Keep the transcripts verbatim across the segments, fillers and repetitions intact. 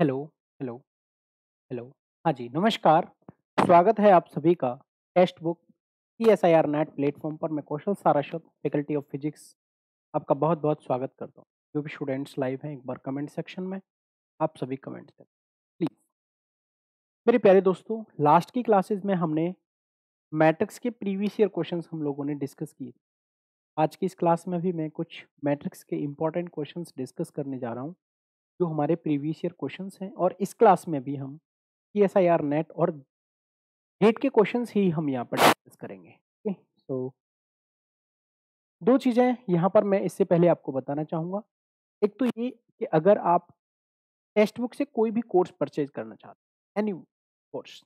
Hello hello hello हाँ जी, नमस्कार। स्वागत है आप सभी का test book C S I R NET platform पर। मैं Kaushal sir faculty of physics आपका बहुत बहुत स्वागत करता हूँ। जो भी स्टूडेंट्स लाइव हैं, एक बार कमेंट सेक्शन में आप सभी कमेंट करें प्लीज़। मेरे प्यारे दोस्तों, लास्ट की क्लासेस में हमने मैट्रिक्स के प्रीवियस ईयर क्वेश्चंस हम लोगों ने डिस्कस किए। आज की इस क्लास में भी मैं कुछ मैट्रिक्स के इम्पॉर्टेंट क्वेश्चंस डिस्कस करने जा रहा हूँ जो हमारे प्रीवियस ईयर क्वेश्चंस हैं। और इस क्लास में भी हम सीएसआईआर नेट और गेट के क्वेश्चंस ही हम यहाँ पर डिस्कस करेंगे। ओके, सो दो चीज़ें यहाँ पर मैं इससे पहले आपको बताना चाहूँगा। एक तो ये कि अगर आप टेक्स्ट बुक से कोई भी कोर्स परचेज करना चाहते हैं, एनी कोर्स,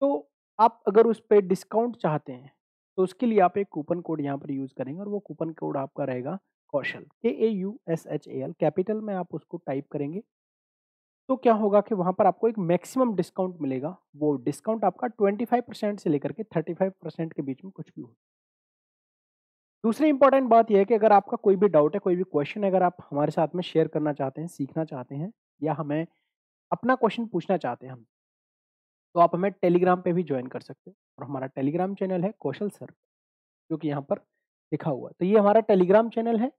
तो आप अगर उस पर डिस्काउंट चाहते हैं तो उसके लिए आप एक कूपन कोड यहाँ पर यूज़ करेंगे और वो कूपन कोड आपका रहेगा कौशल, के ए U S H A L, capital में आप उसको टाइप करेंगे। तो क्या होगा कि वहाँ पर आपको एक मैक्सिमम डिस्काउंट मिलेगा। वो डिस्काउंट आपका पच्चीस परसेंट से लेकर के पैंतीस परसेंट के बीच में कुछ भी हो। दूसरी इंपॉर्टेंट बात यह है कि अगर आपका कोई भी डाउट है, कोई भी क्वेश्चन अगर आप हमारे साथ में शेयर करना चाहते हैं, सीखना चाहते हैं, या हमें अपना क्वेश्चन पूछना चाहते हैं हम, तो आप हमें टेलीग्राम पे भी ज्वाइन कर सकते हैं। और हमारा टेलीग्राम चैनल है कौशल सर, जो कि यहाँ पर लिखा हुआ है। तो ये हमारा टेलीग्राम चैनल है।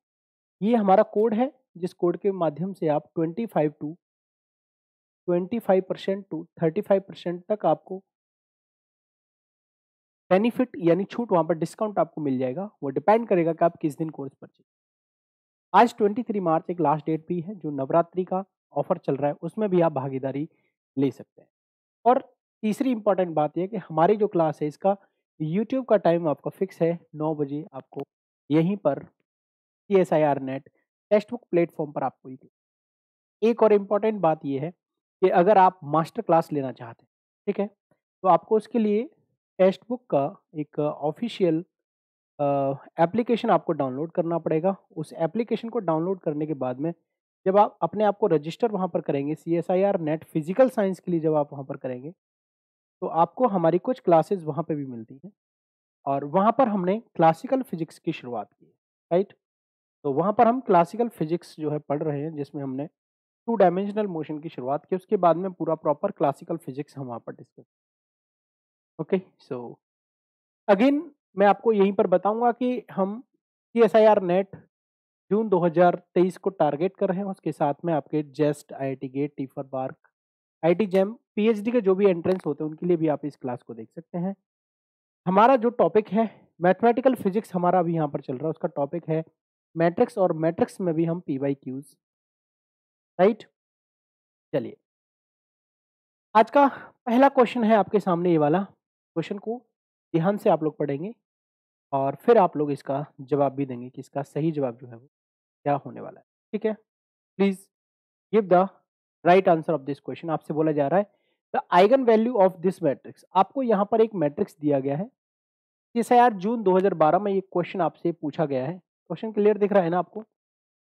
ये हमारा कोड है जिस कोड के माध्यम से आप पच्चीस टू पच्चीस परसेंट टू पैंतीस परसेंट तक आपको बेनिफिट यानी छूट, वहाँ पर डिस्काउंट आपको मिल जाएगा। वो डिपेंड करेगा कि आप किस दिन कोर्स परचेज। आज तेईस मार्च एक लास्ट डेट भी है, जो नवरात्रि का ऑफर चल रहा है, उसमें भी आप भागीदारी ले सकते हैं। और तीसरी इंपॉर्टेंट बात यह कि हमारी जो क्लास है इसका यूट्यूब का टाइम आपका फिक्स है, नौ बजे आपको यहीं पर C S I R NET text book platform पर आपको ये। एक और इम्पॉर्टेंट बात यह है कि अगर आप मास्टर क्लास लेना चाहते हैं, ठीक है, तो आपको उसके लिए टेक्स्ट बुक का एक ऑफिशियल एप्लीकेशन आपको डाउनलोड करना पड़ेगा। उस एप्लीकेशन को डाउनलोड करने के बाद में जब आप अपने आप को रजिस्टर वहाँ पर करेंगे C S I R NET physical science के लिए, जब आप वहाँ पर करेंगे तो आपको हमारी कुछ क्लासेस वहाँ पे भी मिलती हैं। और वहाँ पर हमने क्लासिकल फिजिक्स की शुरुआत की है, राइट। तो वहाँ पर हम क्लासिकल फिजिक्स जो है पढ़ रहे हैं, जिसमें हमने टू डायमेंशनल मोशन की शुरुआत की। उसके बाद में पूरा प्रॉपर क्लासिकल फिजिक्स हम वहाँ पर डिस्कस। ओके, सो अगेन मैं आपको यहीं पर बताऊँगा कि हम C S I R NET June दो हज़ार तेईस को टारगेट कर रहे हैं। उसके साथ में आपके JEST, I I T GATE, TIFR, BARC, I I T JAM, P H D के जो भी एंट्रेंस होते हैं उनके लिए भी आप इस क्लास को देख सकते हैं। हमारा जो टॉपिक है मैथमेटिकल फिजिक्स, हमारा अभी यहाँ पर चल रहा है। उसका टॉपिक है मैट्रिक्स, और मैट्रिक्स में भी हम पी वाई क्यूज, राइट। चलिए, आज का पहला क्वेश्चन है आपके सामने। ये वाला क्वेश्चन को ध्यान से आप लोग पढ़ेंगे और फिर आप लोग इसका जवाब भी देंगे कि इसका सही जवाब जो है वो क्या होने वाला है, ठीक है। Please give the right answer of this question. आपसे बोला जा रहा है the eigen value of this matrix. आपको यहाँ पर एक मैट्रिक्स दिया गया है। जैसे यार जून दो हज़ार बारह में ये क्वेश्चन आपसे पूछा गया है। क्वेश्चन क्लियर दिख रहा है ना आपको?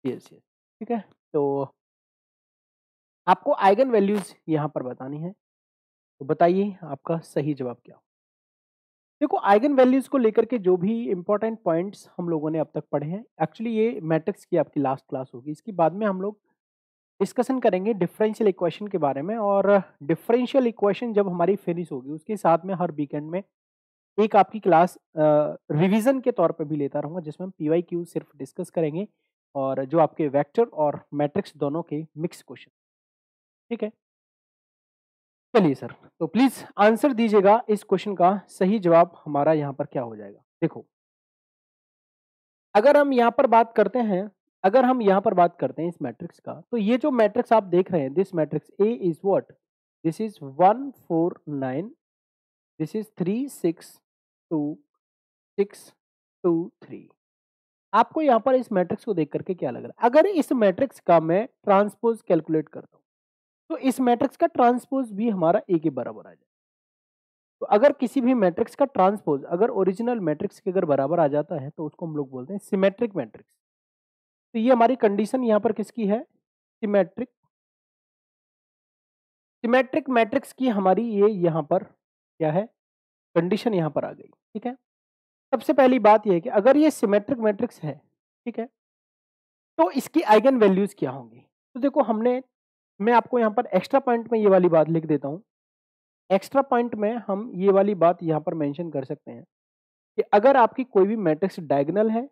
यस यस, ठीक है। तो आपको आइगन वैल्यूज यहाँ पर बतानी है, तो बताइए आपका सही जवाब क्या हो। देखो, आइगन वैल्यूज को लेकर के जो भी इंपॉर्टेंट पॉइंट्स हम लोगों ने अब तक पढ़े हैं, एक्चुअली ये मैट्रिक्स की आपकी लास्ट क्लास होगी। इसके बाद में हम लोग डिस्कशन करेंगे डिफरेंशियल इक्वेशन के बारे में। और डिफरेंशियल इक्वेशन जब हमारी फिनिश होगी, उसके साथ में हर वीकेंड में एक आपकी क्लास रिवीजन के तौर पे भी लेता रहूँगा, जिसमें हम पी वाई क्यू सिर्फ डिस्कस करेंगे और जो आपके वेक्टर और मैट्रिक्स दोनों के मिक्स क्वेश्चन, ठीक है। चलिए सर, तो प्लीज़ आंसर दीजिएगा इस क्वेश्चन का। सही जवाब हमारा यहाँ पर क्या हो जाएगा? देखो, अगर हम यहाँ पर बात करते हैं अगर हम यहाँ पर बात करते हैं इस मैट्रिक्स का, तो ये जो मैट्रिक्स आप देख रहे हैं, this matrix A is what, this is one four nine, this is three six two six two three. आपको यहाँ पर इस मैट्रिक्स को देख करके क्या लग रहा है? अगर इस मैट्रिक्स का मैं ट्रांसपोज कैलकुलेट करता हूँ, तो इस मैट्रिक्स का ट्रांसपोज भी हमारा ए के बराबर आ जाए। तो अगर किसी भी मैट्रिक्स का ट्रांसपोज अगर ओरिजिनल मैट्रिक्स के अगर बराबर आ जाता है, तो उसको हम लोग बोलते हैं सिमेट्रिक मैट्रिक्स। तो ये हमारी कंडीशन यहाँ पर किसकी है? सिमेट्रिक सिमेट्रिक मैट्रिक्स की हमारी ये यहाँ पर क्या है, कंडीशन यहाँ पर आ गई, ठीक है। सबसे पहली बात यह है कि अगर ये सिमेट्रिक मैट्रिक्स है, ठीक है, तो इसकी आइगन वैल्यूज क्या होंगी? तो देखो, हमने मैं आपको यहाँ पर एक्स्ट्रा पॉइंट में ये वाली बात लिख देता हूँ। एक्स्ट्रा पॉइंट में हम ये वाली बात यहाँ पर मेंशन कर सकते हैं कि अगर आपकी कोई भी मैट्रिक्स डायगोनल है,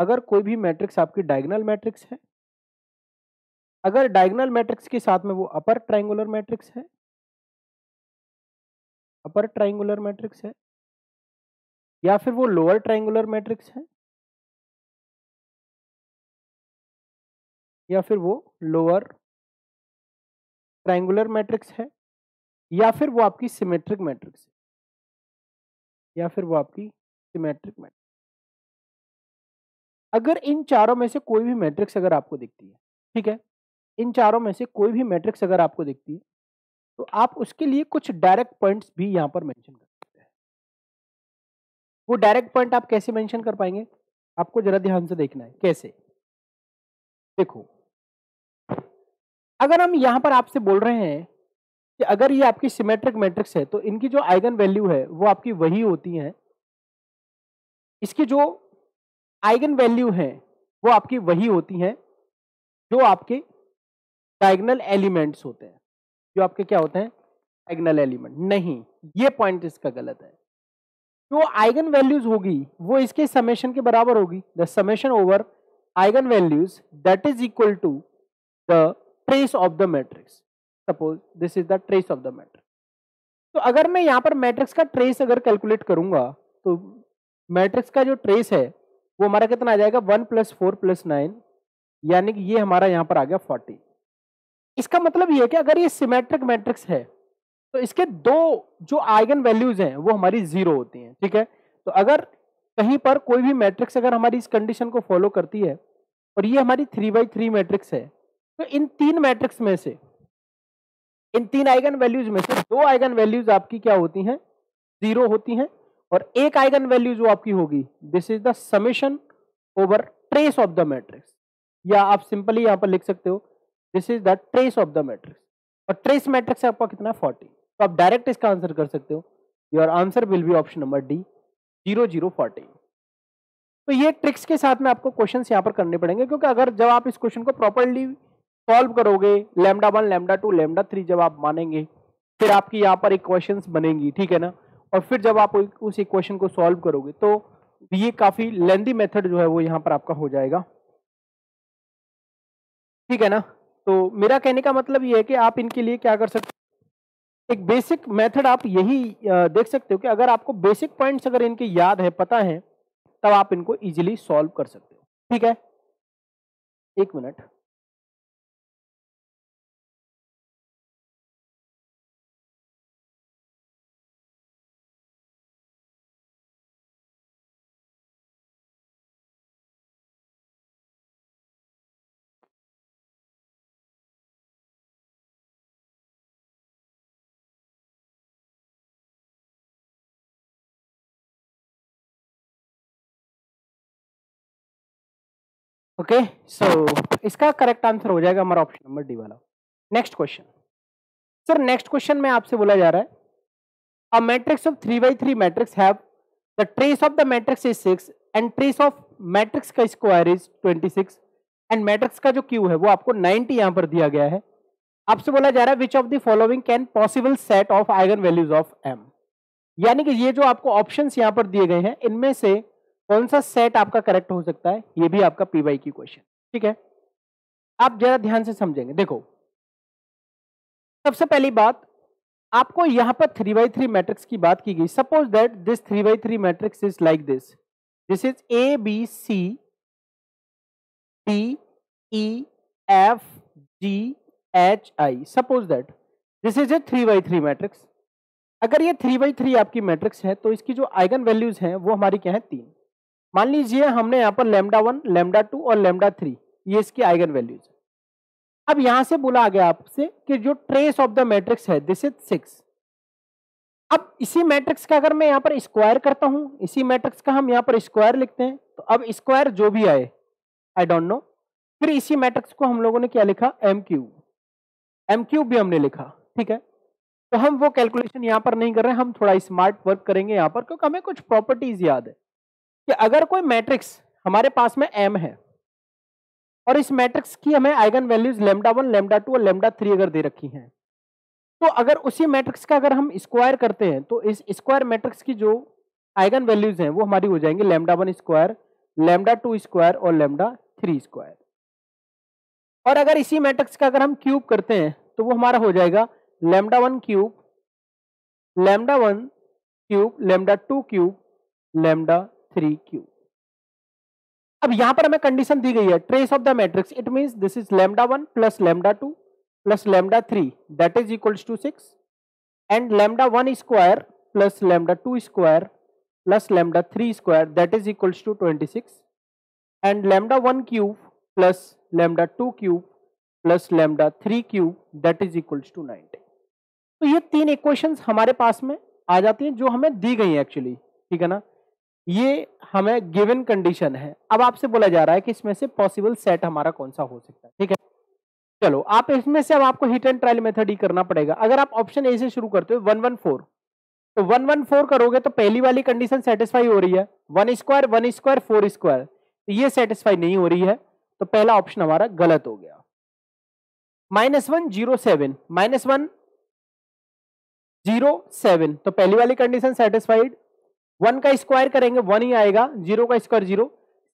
अगर कोई भी मैट्रिक्स आपकी डायगोनल मैट्रिक्स है, अगर डायगोनल मैट्रिक्स के साथ में वो अपर ट्रायंगुलर मैट्रिक्स है, अपर ट्रायंगुलर मैट्रिक्स है, या फिर वो लोअर ट्रायंगुलर मैट्रिक्स है, या फिर वो लोअर ट्रायंगुलर मैट्रिक्स है, या फिर वो आपकी सिमेट्रिक मैट्रिक्स है, या फिर वो आपकी सिमेट्रिक मैट्रिक्स। अगर इन चारों में से कोई भी मैट्रिक्स अगर आपको दिखती है, ठीक है, इन चारों में से कोई भी मैट्रिक्स अगर आपको दिखती है तो आप उसके लिए कुछ डायरेक्ट पॉइंट्स भी यहाँ पर मेंशन कर सकते हैं। वो डायरेक्ट पॉइंट आप कैसे मेंशन कर पाएंगे, आपको जरा ध्यान से देखना है कैसे। देखो, अगर हम यहाँ पर आपसे बोल रहे हैं कि अगर ये आपकी सिमेट्रिक मैट्रिक्स है तो इनकी जो आइगन वैल्यू है वो आपकी वही होती है, इसकी जो आइगन वैल्यू है वो आपकी वही होती है जो आपके डायगोनल एलिमेंट्स होते हैं, जो आपके क्या होते हैं, डायगोनल एलिमेंट। नहीं, ये पॉइंट इसका गलत है। जो आइगन वैल्यूज होगी वो इसके समेशन के बराबर होगी, the summation over eigen values that is equal to the trace of the matrix. Suppose this is the trace of the matrix. तो अगर मैं यहाँ पर मैट्रिक्स का ट्रेस अगर कैलकुलेट करूंगा तो मैट्रिक्स का जो ट्रेस है वो हमारा कितना आ जाएगा, one plus four plus nine, यानी कि ये हमारा यहाँ पर आ गया फोर्टी। इसका मतलब ये है कि अगर ये सिमेट्रिक मैट्रिक्स है तो इसके दो जो आइगन वैल्यूज हैं वो हमारी जीरो होती हैं, ठीक है। तो अगर कहीं पर कोई भी मैट्रिक्स अगर हमारी इस कंडीशन को फॉलो करती है और ये हमारी थ्री बाई थ्री मैट्रिक्स है तो इन तीन मैट्रिक्स में से, इन तीन आइगन वैल्यूज में से दो आइगन वैल्यूज आपकी क्या होती हैं, जीरो होती हैं, और एक आइगन वैल्यूज वो आपकी होगी this is the summation over trace of the matrix, या आप सिंपली यहाँ पर लिख सकते हो this is the trace of the matrix. और ट्रेस मैट्रिक्स आपका कितना है, फोर्टी। तो आप डायरेक्ट इसका आंसर कर सकते हो, your answer will be option number D, zero zero forty. तो ये ट्रिक्स के साथ में आपको क्वेश्चंस यहाँ पर करने पड़ेंगे, क्योंकि अगर जब आप इस क्वेश्चन को प्रॉपरली सॉल्व करोगे, lambda one lambda two lambda three जब आप मानेंगे, फिर आपकी यहाँ पर इक्वेशंस बनेंगी, ठीक है ना, और फिर जब आप उस इक्वेशन को सॉल्व करोगे तो ये काफ़ी लेंदी मेथड जो है वो यहाँ पर आपका हो जाएगा, ठीक है ना। तो मेरा कहने का मतलब ये है कि आप इनके लिए क्या कर सकते हो, एक बेसिक मेथड आप यही देख सकते हो कि अगर आपको बेसिक पॉइंट्स अगर इनके याद है, पता है, तब आप इनको इजीली सॉल्व कर सकते हो, ठीक है। एक मिनट, ओके, सो इसका करेक्ट आंसर हो जाएगा हमारा ऑप्शन नंबर डी वाला। Next question sir, next question में आपसे बोला जा रहा है a matrix of three by three matrix have the trace of the matrix is six and trace of matrix का square is twenty six and matrix का जो क्यू है वो आपको नाइन्टी यहाँ पर दिया गया है। आपसे बोला जा रहा है which of the following can possible set of eigen values of M, यानी कि ये जो आपको ऑप्शन यहाँ पर दिए गए हैं इनमें से कौन सा सेट आपका करेक्ट हो सकता है, ये भी आपका पी वाई की क्वेश्चन, ठीक है। आप जरा ध्यान से समझेंगे। देखो, सबसे पहली बात, आपको यहाँ पर थ्री बाई थ्री मैट्रिक्स की बात की गई। Suppose that this three by three matrix is like this, this is A B C D E F G H I. Suppose that this is a three by three matrix. अगर ये three by three आपकी matrix है तो इसकी जो eigen values हैं वो हमारी क्या है, तीन। मान लीजिए हमने यहाँ पर लैम्डा वन लैम्डा टू और लैम्डा थ्री, ये इसकी आइगन वैल्यूज है। अब यहाँ से बोला गया आपसे कि जो ट्रेस ऑफ द मैट्रिक्स है दिस इज सिक्स। अब इसी मैट्रिक्स का अगर मैं यहाँ पर स्क्वायर करता हूँ, इसी मैट्रिक्स का हम यहाँ पर स्क्वायर लिखते हैं, तो अब स्क्वायर जो भी आए, आई डोंट नो, फिर इसी मैट्रिक्स को हम लोगों ने क्या लिखा, एम क्यूब, एम क्यूब भी हमने लिखा, ठीक है। तो हम वो कैलकुलेशन यहाँ पर नहीं कर रहे हैं, हम थोड़ा स्मार्ट वर्क करेंगे यहाँ पर, क्योंकि हमें कुछ प्रॉपर्टीज याद है कि अगर कोई मैट्रिक्स हमारे पास में M है, और इस मैट्रिक्स की हमें eigen values lambda one lambda two और लेमडा थ्री अगर दे रखी हैं, तो अगर उसी मैट्रिक्स का अगर हम स्क्वायर करते हैं तो इस स्क्वायर मैट्रिक्स की जो आइगन वैल्यूज हैं वो हमारी हो जाएंगी lambda one square, lambda two square और लेमडा थ्री स्क्वायर। और अगर इसी मैट्रिक्स का अगर हम क्यूब करते हैं तो वो हमारा हो जाएगा lambda one cube, lambda one cube, lambda two cube, lambda three cube. अब यहाँ पर हमें कंडीशन दी गई है trace of the matrix, it means this is lambda one plus lambda two plus lambda three that is equals to six and lambda one square plus lambda two square plus lambda three square that is equals to twenty six and lambda one cube plus lambda two cube plus lambda three cube that is equals to ninety. तो ये तीन equations हमारे पास में आ जाती हैं जो हमें दी गई हैं एक्चुअली, ठीक है ना। ये हमें गिवन कंडीशन है। अब आपसे बोला जा रहा है कि इसमें से पॉसिबल सेट हमारा कौन सा हो सकता है, ठीक है। चलो आप इसमें से अब आपको हिट एंड ट्रायल मेथड ही करना पड़ेगा। अगर आप ऑप्शन ए से शुरू करते हो वन वन फोर, तो वन वन फोर करोगे तो पहली वाली कंडीशन सेटिस्फाई हो रही है, one square one square four square, तो ये सेटिस्फाई नहीं हो रही है, तो पहला ऑप्शन हमारा गलत हो गया। Minus one zero seven, minus one zero seven, तो पहली वाली कंडीशन सेटिस्फाइड, वन का स्क्वायर करेंगे वन ही आएगा, जीरो का स्क्वायर जीरो,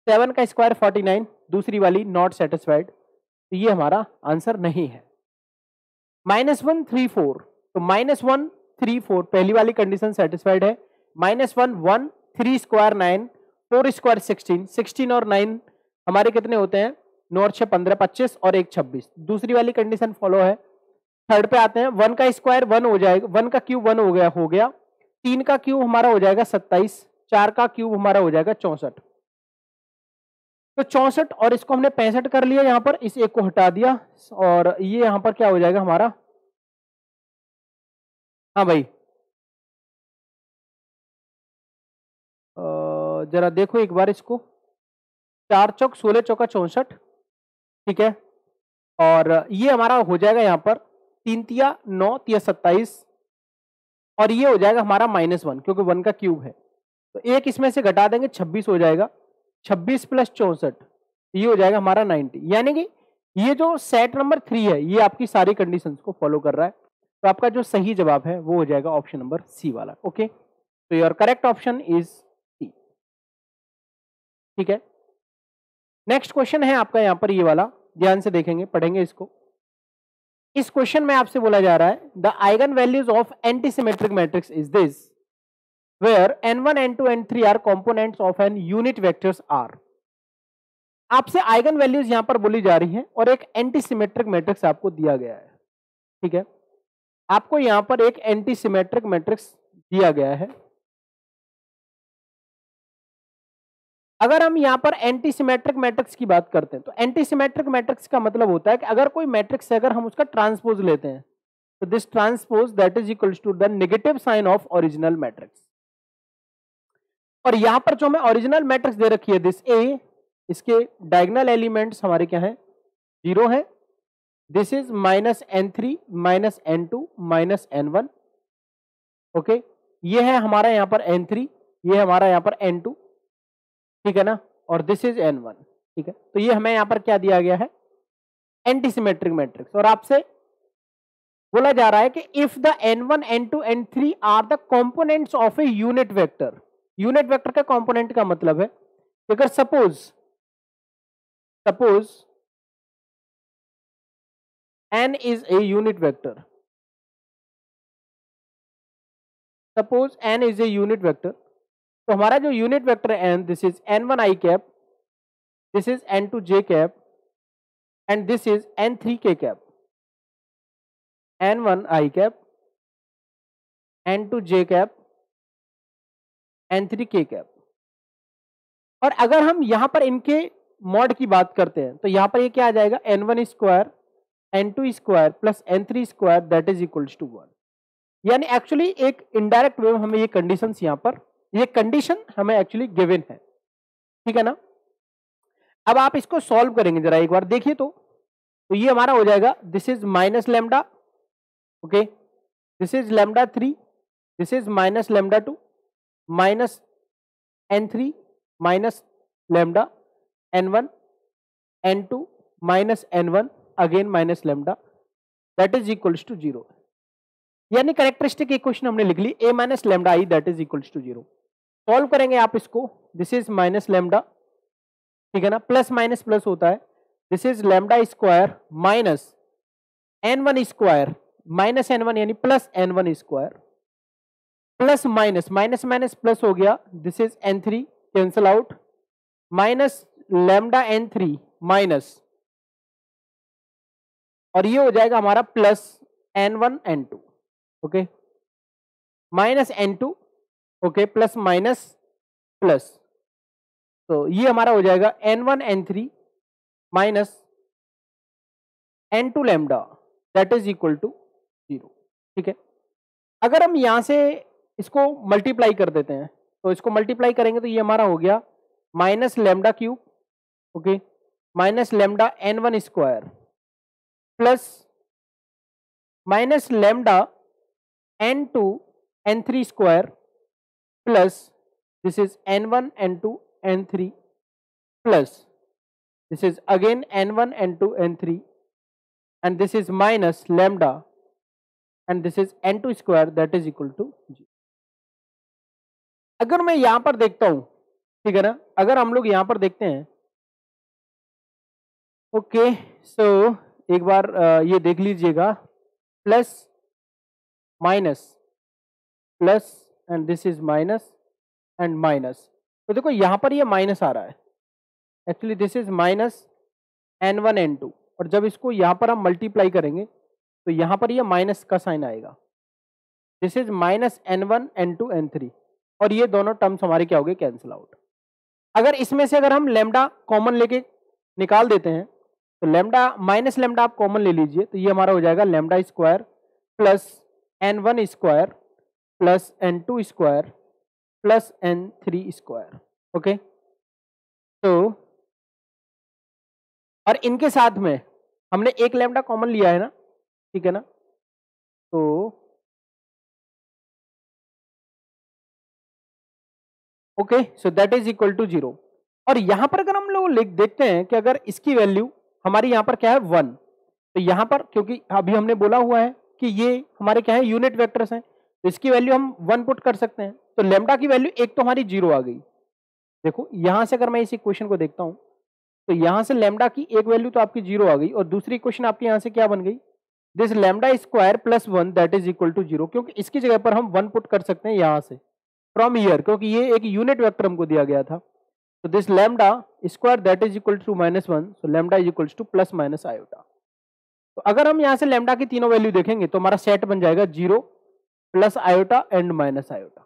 सेवन का स्क्वायर फोर्टी नाइन, दूसरी वाली नॉट सेटिस्फाइड, तो ये हमारा आंसर नहीं है। माइनस वन थ्री फोर, तो माइनस वन थ्री फोर पहली वाली कंडीशन सेटिस्फाइड है, minus one one three square nine, four square sixteen, sixteen और नाइन हमारे कितने होते हैं, नौ छः पंद्रह पच्चीस और एक छब्बीस, दूसरी वाली कंडीशन फॉलो है। थर्ड पे आते हैं, वन का स्क्वायर वन हो जाएगा, वन का क्यूब वन हो गया हो गया, तीन का क्यूब हमारा हो जाएगा सत्ताईस, चार का क्यूब हमारा हो जाएगा चौंसठ, तो चौंसठ और इसको हमने पैंसठ कर लिया, यहाँ पर इस एक को हटा दिया और ये यहाँ पर क्या हो जाएगा हमारा, हाँ भाई जरा देखो एक बार इसको, चार चौक सोलह चौका चौंसठ, ठीक है, और ये हमारा हो जाएगा यहाँ पर तीन तिया नौ तिया सत्ताईस और ये हो जाएगा हमारा माइनस वन क्योंकि वन का क्यूब है, तो एक इसमें से घटा देंगे छब्बीस हो जाएगा, छब्बीस प्लस चौंसठ ये हो जाएगा हमारा नाइन्टी। यानी कि ये जो सेट नंबर थ्री है ये आपकी सारी कंडीशंस को फॉलो कर रहा है, तो आपका जो सही जवाब है वो हो जाएगा ऑप्शन नंबर सी वाला। ओके, तो your correct option is C, ठीक है। नेक्स्ट क्वेश्चन है आपका यहाँ पर ये वाला, ध्यान से देखेंगे पढ़ेंगे इसको। इस क्वेश्चन में आपसे बोला जा रहा है the eigen values of antisymmetric matrix is this where N one N two N three are components of an unit vectors are. आपसे आइगन वैल्यूज यहाँ पर बोली जा रही है और एक एंटीसिमेट्रिक मैट्रिक्स आपको दिया गया है, ठीक है। आपको यहाँ पर एक एंटीसिमेट्रिक मैट्रिक्स दिया गया है। अगर हम यहाँ पर एंटीसिमेट्रिक मैट्रिक्स की बात करते हैं तो एंटीसिमेट्रिक मैट्रिक्स का मतलब होता है कि अगर कोई मैट्रिक्स है अगर हम उसका ट्रांसपोज लेते हैं तो this transpose that is equals to the negative sign of original matrix. और यहाँ पर जो हमें ओरिजिनल मैट्रिक्स दे रखी है दिस ए, इसके डायगोनल एलिमेंट्स हमारे क्या हैं, जीरो है, this is minus N three minus N two minus N one, okay, ये है हमारा यहाँ पर एन थ्री, ये हमारा यहाँ पर एन टू, ठीक है ना, और दिस इज एन वन, ठीक है। तो ये हमें यहाँ पर क्या दिया गया है, एंटीसिमेट्रिक मैट्रिक्स। और आपसे बोला जा रहा है कि if the N one N two N three are the components of a unit vector, unit vector का कॉम्पोनेंट का मतलब है अगर suppose suppose N is a unit vector, suppose N is a unit vector, तो हमारा जो unit vector N, this is N one I cap, this is N two J cap and this is N three K cap, N one I cap N two J cap N three K cap. और अगर हम यहाँ पर इनके mod की बात करते हैं तो यहाँ पर ये क्या आ जाएगा, N one square N two square plus N three square that is equals to one. यानी एक्चुअली एक इनडायरेक्ट वे में हमें ये कंडीशंस यहाँ पर, ये कंडीशन हमें एक्चुअली गिवन है, ठीक है ना। अब आप इसको सॉल्व करेंगे जरा एक बार देखिए, तो तो ये हमारा हो जाएगा this is minus lambda, okay, this is lambda three, this is minus lambda two minus N three minus lambda N one N two minus n one again minus lambda that is equals to zero. यानी characteristic equation हमने लिख ली a minus lambda i that is equals to zero. Solve करेंगे आप इसको, this is minus lambda, ठीक है ना, प्लस माइनस प्लस होता है, this is lambda square minus N one square minus N one यानी plus N one square plus minus minus minus plus हो गया, this is N three cancel out minus lambda N three minus और ये हो जाएगा हमारा plus N one N two okay minus N two okay plus minus plus तो ये हमारा हो जाएगा N one N three minus N two lambda that is equal to zero. ठीक है, अगर हम यहाँ से इसको मल्टीप्लाई कर देते हैं तो इसको मल्टीप्लाई करेंगे तो ये हमारा हो गया minus lambda cube okay minus lambda N one square plus minus lambda N two N three square plus this is N one N two N three plus this is again N one N two N three and this is minus lambda and this is N two square that is equal to zero. अगर मैं यहां पर देखता हूं, ठीक है ना, अगर हम लोग यहां पर देखते हैं ओके okay, सो so, एक बार ये देख लीजिएगा plus minus plus and this is minus and minus तो देखो यहाँ पर ये माइनस आ रहा है actually this is minus N one N two और जब इसको यहाँ पर हम मल्टीप्लाई करेंगे तो यहाँ पर ये माइनस का साइन आएगा this is minus N one N two N three और ये दोनों टर्म्स हमारे क्या हो गए कैंसिल आउट. अगर इसमें से अगर हम लेमडा कॉमन लेके निकाल देते हैं तो लेमडा माइनस लेमडा आप कॉमन ले लीजिए तो ये हमारा हो जाएगा lambda square plus N one square plus N two square plus N three square okay तो और इनके साथ में हमने एक लैम्डा कॉमन लिया है ना, ठीक है ना, तो okay so that is equal to zero. और यहां पर अगर हम लोग लिख देखते हैं कि अगर इसकी वैल्यू हमारी यहां पर क्या है वन तो यहां पर क्योंकि अभी हमने बोला हुआ है कि ये हमारे क्या है यूनिट वेक्टर्स हैं तो इसकी वैल्यू हम वन पुट कर सकते हैं तो लेमडा की वैल्यू एक तो हमारी जीरो आ गई. देखो यहाँ से अगर मैं इस इक्वेशन को देखता हूँ तो यहाँ से लेमडा की एक वैल्यू तो आपकी जीरो आ गई और दूसरी इक्वेशन आपकी यहाँ से क्या बन गई this lambda square plus one that is equal to zero क्योंकि इसकी जगह पर हम वन पुट कर सकते हैं यहाँ से फ्रॉम ईयर क्योंकि ये एक यूनिट वेक्टर हमको दिया गया था तो this lambda square that is equal to minus one so lambda is equal to plus minus iota. तो अगर हम यहाँ से लेमडा की तीनों वैल्यू देखेंगे तो हमारा सेट बन जाएगा zero plus iota and minus iota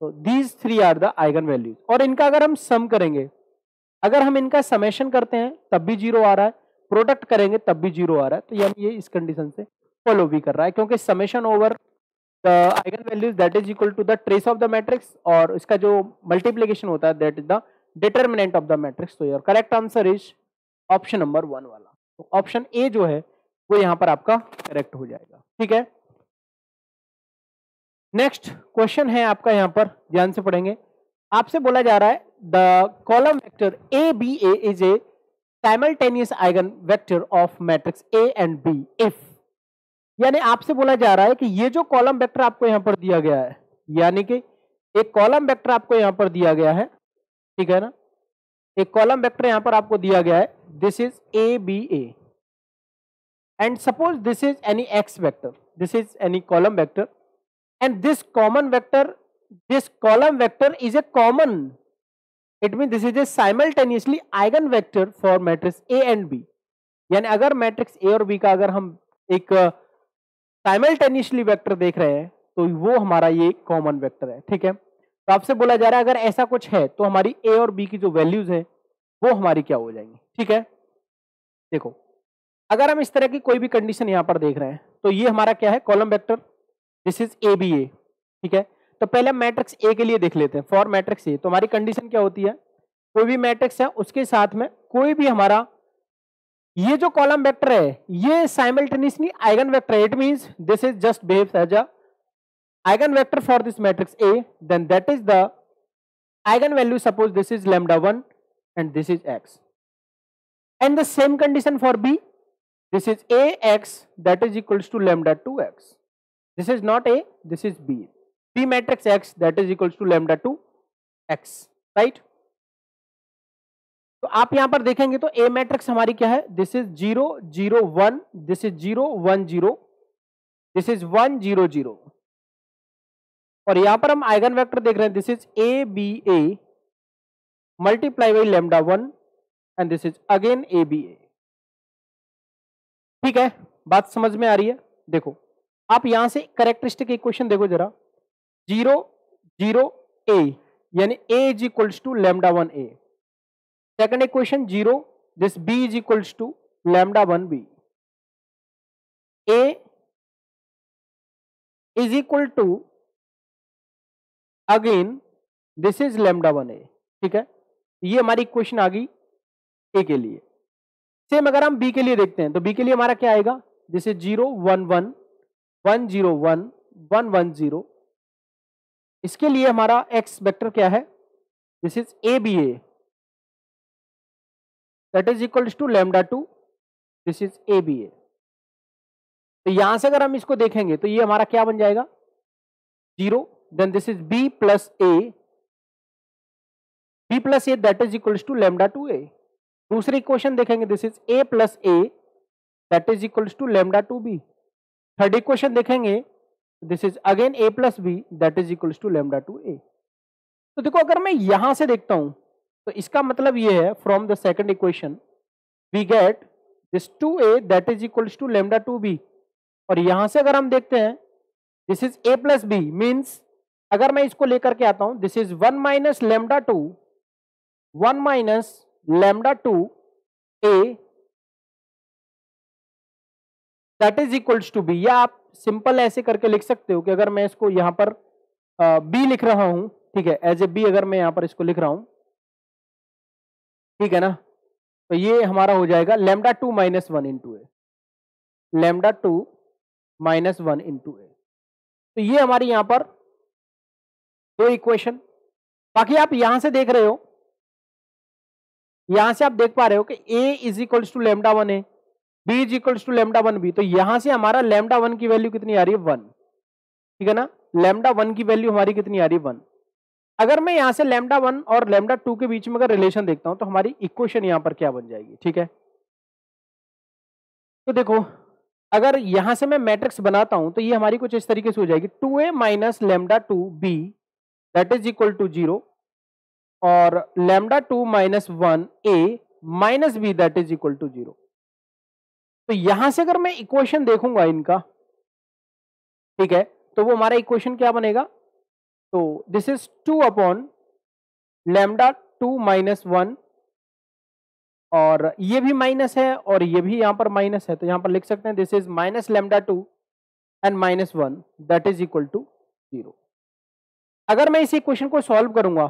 तो these three are the eigen values और इनका अगर हम सम करेंगे अगर हम इनका समेशन करते हैं तब भी जीरो आ रहा है प्रोडक्ट करेंगे तब भी जीरो आ रहा है तो ये हम ये इस कंडीशन से फॉलो भी कर रहा है क्योंकि summation over the eigen values that is equal to the trace of the matrix और इसका जो मल्टीप्लीकेशन होता है that is the determinant of the matrix. तो your correct answer is option number one वाला, तो ऑप्शन ए जो है वो यहाँ पर आपका करेक्ट हो जाएगा. ठीक है, नेक्स्ट क्वेश्चन है आपका, यहाँ पर ध्यान से पढ़ेंगे. आपसे बोला जा रहा है the column vector A B A is a simultaneous eigen vector of matrix A and B if, यानी आपसे बोला जा रहा है कि ये जो कॉलम वेक्टर आपको यहाँ पर दिया गया है यानी कि एक कॉलम वेक्टर आपको यहाँ पर दिया गया है, ठीक है ना, एक कॉलम वेक्टर यहाँ पर आपको दिया गया है this is A B A and suppose this is any x vector this is any column vector and this common vector this column vector is a common it means this is a simultaneously eigen vector for matrix A and B यानी अगर matrix A और B का अगर हम एक simultaneously vector देख रहे हैं तो वो हमारा ये common vector है. ठीक है, तो आपसे बोला जा रहा है अगर ऐसा कुछ है तो हमारी A और B की जो values है वो हमारी क्या हो जाएंगी. ठीक है, देखो अगर हम इस तरह की कोई भी condition यहाँ पर देख रहे हैं तो ये हमारा क्या है column vector this is A B ए. ठीक है, तो पहले हम मैट्रिक्स ए के लिए देख लेते हैं फॉर मैट्रिक्स ए. तो हमारी कंडीशन क्या होती है, कोई भी मैट्रिक्स है उसके साथ में कोई भी हमारा ये जो कॉलम वेक्टर है ये साइमल्टेनियसली आइगन वेक्टर है it means this is just behaves as a eigen vector for this matrix A then that is the eigen value suppose this is lambda one and this is x and the same condition for B. This is A x that is equals to lambda two x. This is not A, this is B. B matrix X that is equals to lambda two x, right? तो आप यहां पर देखेंगे तो A matrix हमारी क्या है, this is zero zero one, this is zero one zero, this is one zero zero, और यहां पर हम आइगन वेक्टर देख रहे हैं, this is A B A multiply by lambda one and this is again A B ए। ठीक है, बात समझ में आ रही है? देखो आप यहां से करेक्टरिस्टिक इक्वेशन देखो जरा, जीरो जीरो ए यानी ए is equals to lambda one A, second equation zero this B is equals to lambda one B, A is equal to again this is lambda one A. ठीक है, ये हमारी equation आ गई ए के लिए। Same अगर हम बी के लिए देखते हैं तो बी के लिए हमारा क्या आएगा, this is zero one one one zero one one one zero, इसके लिए हमारा एक्स वेक्टर क्या है, this is A B A that is equals to lambda two, this is A B ए। तो यहां से अगर हम इसको देखेंगे तो ये हमारा क्या बन जाएगा, zero then this is B plus A, B plus A that is equals to lambda two A. दूसरी इक्वेशन देखेंगे, this is A plus A that is equals to lambda two B. Third equation देखेंगे, this is again A plus B that is equals to lambda two A. तो देखो अगर मैं यहां से देखता हूं तो इसका मतलब ये है, from the second equation we get this two A that is equals to lambda two B, और यहां से अगर हम देखते हैं this is A plus B, means अगर मैं इसको लेकर के आता हूं this is one minus lambda two, one minus lambda two A that is equals to B, या आप सिंपल ऐसे करके लिख सकते हो कि अगर मैं इसको यहां पर बी लिख रहा हूं, ठीक है, एज ए बी अगर मैं यहां पर इसको लिख रहा हूं, ठीक है ना, तो ये हमारा हो जाएगा lambda two minus one into ए, lambda two minus one into ए। तो ये हमारी यहां पर दो इक्वेशन। बाकी आप यहां से देख रहे हो, यहां से आप देख पा रहे हो कि A is equals to lambda one A, B is equals to lambda one B, तो यहां से हमारा लेमडा वन की वैल्यू कितनी आ रही है, वन। ठीक है ना, लेमडा वन की वैल्यू हमारी कितनी आ रही है, वन। अगर मैं यहां से लेमडा वन और लेमडा टू के बीच में अगर रिलेशन देखता हूं तो हमारी इक्वेशन यहां पर क्या बन जाएगी। ठीक है, तो देखो अगर यहां से मैं मैट्रिक्स बनाता हूं तो ये हमारी कुछ इस तरीके से हो जाएगी, two A minus lambda two B that is equal to zero, और lambda two minus one A minus B that is equal to zero. तो यहां से अगर मैं इक्वेशन देखूंगा इनका, ठीक है, तो वो हमारा इक्वेशन क्या बनेगा, तो this is two upon lambda two minus one, और ये भी माइनस है और ये भी यहाँ पर माइनस है, तो यहाँ पर लिख सकते हैं this is minus lambda two and minus one that is equal to zero. अगर मैं इस इक्वेशन को सॉल्व करूंगा,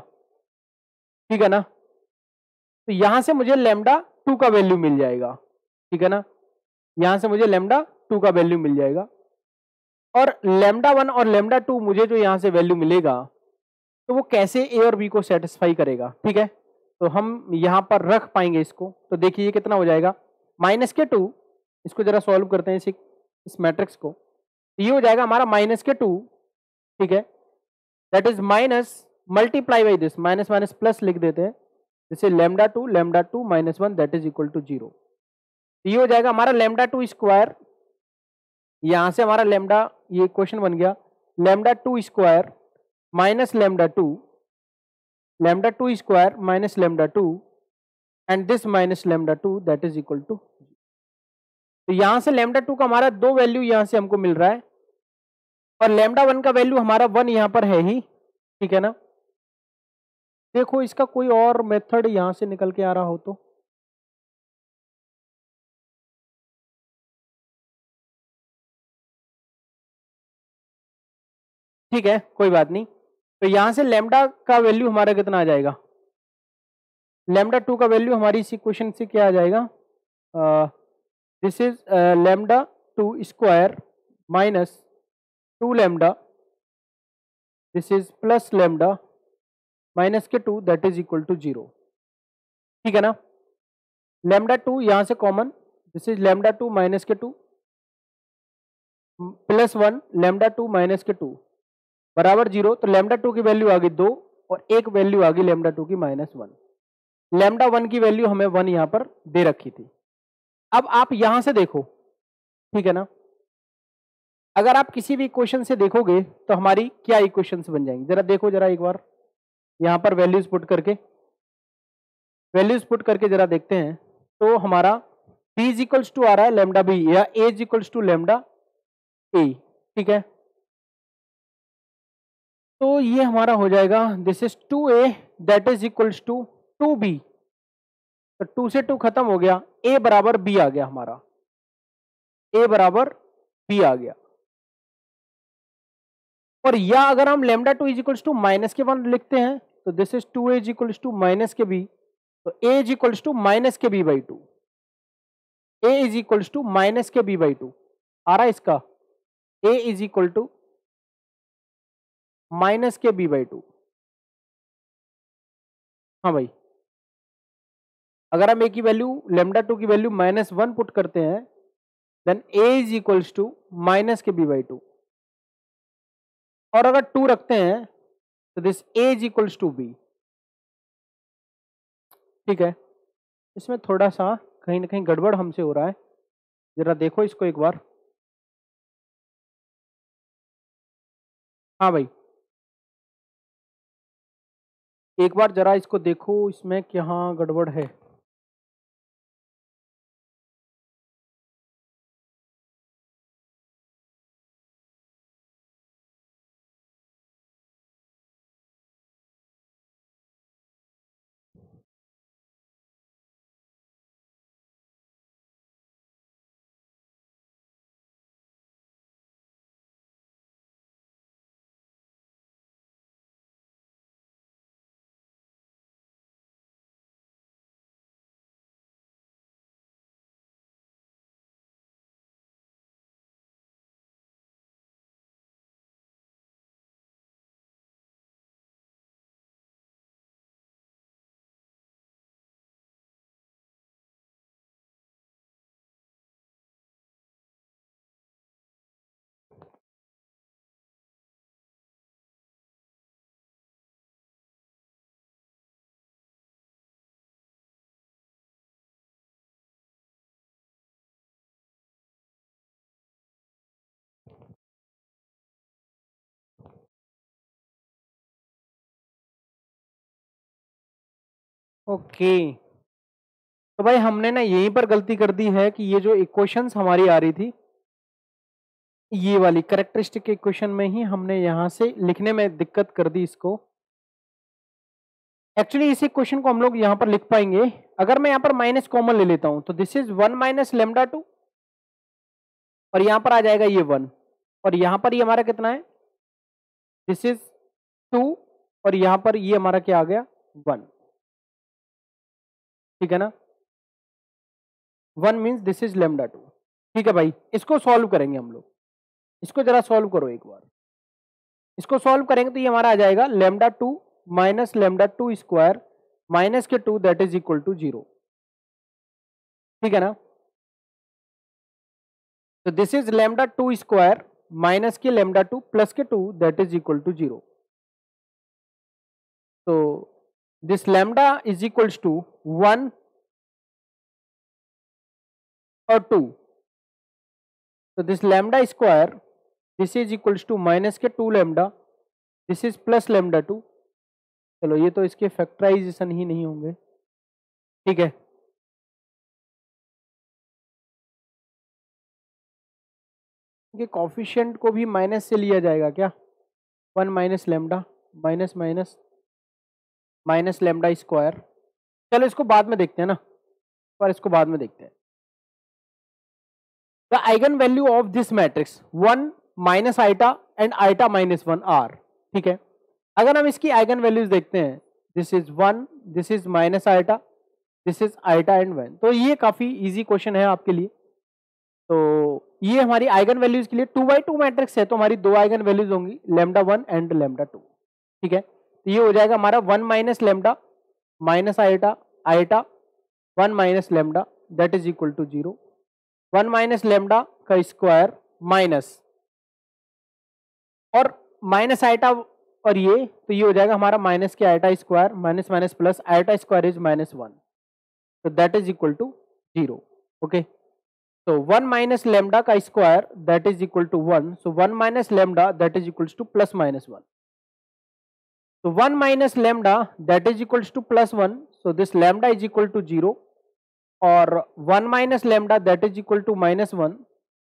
ठीक है ना, तो यहां से मुझे लेमडा टू का वैल्यू मिल जाएगा। ठीक है ना, यहां से मुझे लेमडा टू का वैल्यू मिल जाएगा, और लेमडा वन और लेमडा टू मुझे जो यहां से वैल्यू मिलेगा तो वो कैसे ए और बी को सेटिस्फाई करेगा। ठीक है, तो हम यहां पर रख पाएंगे इसको, तो देखिए ये कितना हो जाएगा, माइनस के टू, इसको जरा सॉल्व करते हैं इस, इस मैट्रिक्स को, ये हो जाएगा हमारा माइनस के टू, ठीक है, that is minus multiply by this, minus minus plus लिख देते हैं, जैसे lambda two lambda two minus one that is equal to zero. ये हो जाएगा हमारा लेमडा टू स्क्वायर, यहाँ से हमारा लेमडा, ये क्वेश्चन बन गया lambda two square minus lambda two, lambda two square minus lambda two and this minus lambda two that is equal to. तो यहाँ से लेमडा टू का हमारा दो वैल्यू यहाँ से हमको मिल रहा है, और लेमडा वन का वैल्यू हमारा वन यहाँ पर है ही। ठीक है ना, देखो इसका कोई और मेथड यहां से निकल के आ रहा हो तो, ठीक है कोई बात नहीं। तो यहां से लेमडा का वैल्यू हमारा कितना आ जाएगा, लेमडा टू का वैल्यू हमारी इस इक्वेशन से क्या आ जाएगा, this is lambda two square minus two lambda this is plus lambda minus के two that is equal to zero. ठीक है ना, लेमडा टू यहाँ से common, this is lambda two minus के two plus one, lambda two minus के two बराबर zero. तो लेमडा टू की वैल्यू आ गई दो और एक वैल्यू आ गई लेमडा टू की माइनस वन। लेमडा वन की वैल्यू हमें वन यहाँ पर दे रखी थी। अब आप यहाँ से देखो, ठीक है ना, अगर आप किसी भी इक्वेशन से देखोगे तो हमारी क्या इक्वेशंस बन जाएंगी, जरा देखो जरा एक बार यहाँ पर वैल्यूज पुट करके, वैल्यूज पुट करके जरा देखते हैं। तो हमारा बी इज इक्वल्स टू आ रहा है लेमडा बी या ए इज इक्वल्स टू लेमडा ए, ठीक है। तो ये हमारा हो जाएगा this is two A that is equals to two B. तो टू से टू खत्म हो गया, ए बराबर बी आ गया हमारा, ए बराबर बी आ गया। और या अगर हम lambda two is equals to minus के वन लिखते हैं तो this is two A is equals to minus के बी, तो ए इज इक्वल्स टू माइनस के B by two, A is equals to minus के बी बाई टू आ रहा है इसका, ए इज इक्वल टू माइनस के बी बाई टू। हाँ भाई, अगर हम ए की वैल्यू लेमडा टू की वैल्यू माइनस वन पुट करते हैं then A is equals to minus के बी बाई टू, और अगर टू रखते हैं तो this A is equals to B, ठीक है। इसमें थोड़ा सा कहीं ना कहीं गड़बड़ हमसे हो रहा है, जरा देखो इसको एक बार। हाँ भाई, एक बार जरा इसको देखो, इसमें क्या गड़बड़ है। Okay okay. तो भाई हमने ना यहीं पर गलती कर दी है कि ये जो इक्वेशंस हमारी आ रही थी ये वाली कैरेक्टरिस्टिक इक्वेशन में ही हमने यहाँ से लिखने में दिक्कत कर दी इसको। एक्चुअली इस इक्वेशन को हम लोग यहाँ पर लिख पाएंगे अगर मैं यहाँ पर माइनस कॉमन ले लेता हूँ, तो this is one minus lambda two और यहाँ पर आ जाएगा ये वन, और यहाँ पर ये हमारा कितना है दिस इज टू, और यहाँ पर ये हमारा क्या आ गया वन, ठीक है ना। One means this is lambda two, ठीक है भाई। इसको सॉल्व करेंगे हम लोग, इसको जरा सॉल्व करो एक बार, इसको सॉल्व करेंगे तो ये हमारा आ जाएगा lambda two minus lambda two square minus के two that is equal to zero, ठीक है ना। तो this is lambda two square minus के लेमडा टू प्लस के two that is equal to zero. तो this lambda is equals to one और two, तो this lambda square this is equals to minus के two lambda, this is plus lambda two. चलो ये तो इसके factorisation ही नहीं होंगे, ठीक है। कॉफिशिएंट को भी माइनस से लिया जाएगा क्या, one minus lambda minus minus minus lambda square. चलो इसको बाद में देखते हैं ना, पर इसको बाद में देखते हैं। The eigen value of this matrix one minus eta and eta minus one are, ठीक है। अगर हम इसकी आइगन वैल्यूज देखते हैं this is one, this is minus eta, this is eta and one. तो ये काफी इजी क्वेश्चन है आपके लिए। तो ये हमारी आइगन वैल्यूज के लिए टू बाई टू मैट्रिक्स है, तो हमारी दो आइगन वैल्यूज होंगी lambda one and lambda two, ठीक है। तो ये हो जाएगा हमारा one minus lambda minus eta eta one minus lambda that is equal to zero, one minus lambda का स्क्वायर माइनस और माइनस आइटा और ये, तो ये हो जाएगा हमारा माइनस के eta square minus minus plus eta square is minus one, तो that is equal to zero. Okay, तो वन माइनस लेमडा का square that is equal to one, so one minus lambda that is equal to plus minus one. तो one minus lambda that is equal to plus one, so this lambda is equal to zero, और one minus lambda that is equal to minus one,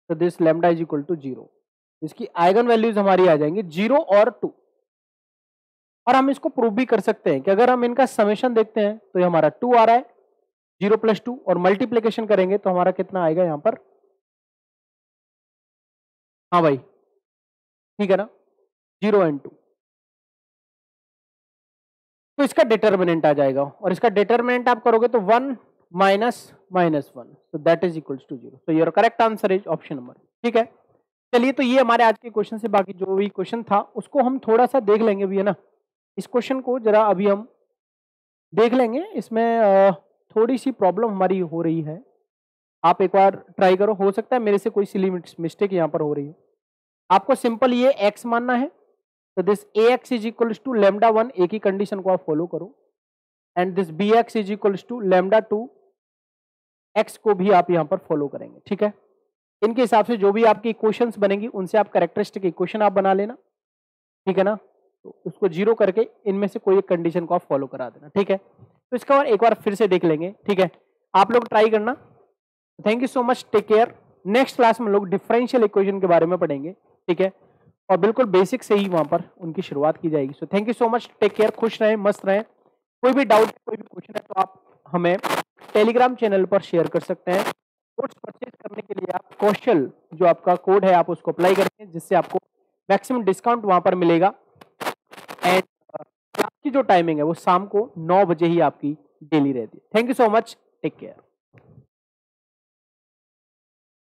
तो this lambda is equal to zero. इसकी eigen values हमारी आ जाएंगी zero और to, और हम इसको प्रूव भी कर सकते हैं कि अगर हम इनका समेशन देखते हैं तो ये हमारा टू आ रहा है, जीरो प्लस टू, और मल्टीप्लीकेशन करेंगे तो हमारा कितना आएगा यहाँ पर, हाँ भाई ठीक है ना, जीरो एंड टू. तो इसका डिटर्मिनेंट आ जाएगा, और इसका डिटर्मिनेंट आप करोगे तो one minus minus one, so that is equal to zero. So your correct answer is option number. ठीक है, चलिए तो ये हमारे आज के क्वेश्चन से, बाकी जो भी क्वेश्चन था उसको हम थोड़ा सा देख लेंगे अभी, है ना. इस क्वेश्चन को जरा अभी हम देख लेंगे, इसमें आ, थोड़ी सी प्रॉब्लम हमारी हो रही है. आप एक बार ट्राई करो, हो सकता है मेरे से कोई सिली मिस्टेक यहाँ पर हो रही हो. आपको सिंपल ये x मानना है, तो this A X is equals to lambda one, एक ही कंडीशन को आप फॉलो करो, and this B X is equals to lambda two, X को भी आप यहाँ पर फॉलो करेंगे. ठीक है, इनके हिसाब से जो भी आपकी इक्वेशंस बनेंगी उनसे आप कैरेक्टरिस्टिक इक्वेशन आप बना लेना. ठीक है ना, तो उसको जीरो करके इनमें से कोई एक कंडीशन को आप फॉलो करा देना. ठीक है, तो इसका और एक बार फिर से देख लेंगे. ठीक है, आप लोग ट्राई करना. Thank you so much, take care. Next class में लोग डिफरेंशियल इक्वेशन के बारे में पढ़ेंगे. ठीक है, और बिल्कुल बेसिक से ही वहाँ पर उनकी शुरुआत की जाएगी. So thank you so much, take care, खुश रहें, मस्त रहें. कोई भी डाउट, कोई भी क्वेश्चन है तो आप हमें टेलीग्राम चैनल पर शेयर कर सकते हैं. कोर्स परचेज करने के लिए आप कौशल जो आपका कोड है आप उसको अप्लाई करेंगे, जिससे आपको मैक्सिमम डिस्काउंट वहाँ पर मिलेगा. एंड आपकी जो टाइमिंग है वो शाम को नौ बजे ही आपकी डेली रहती है. Thank you so much, take care.